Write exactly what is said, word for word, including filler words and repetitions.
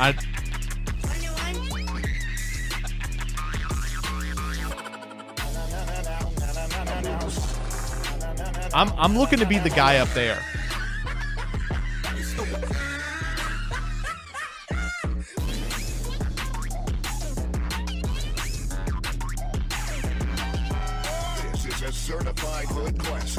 I... I'm, I'm looking to be the guy up there. This is a certified hood classic.